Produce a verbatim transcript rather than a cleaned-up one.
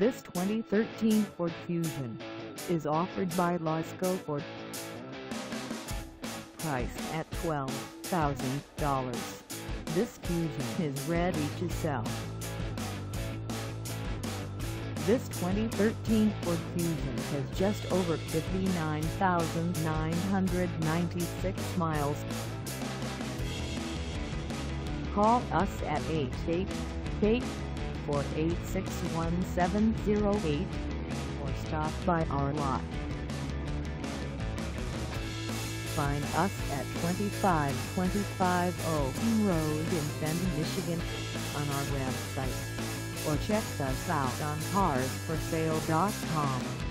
This twenty thirteen Ford Fusion is offered by Lasco Ford. Priced at twelve thousand dollars, this Fusion is ready to sell. This twenty thirteen Ford Fusion has just over fifty-nine thousand nine hundred ninety-six miles. Call us at eight eight eight, four eight six, one seven zero eight or stop by our lot. Find us at twenty-five twenty-five Owen Road in Fenton, Michigan on our website, or check us out on cars for sale dot com.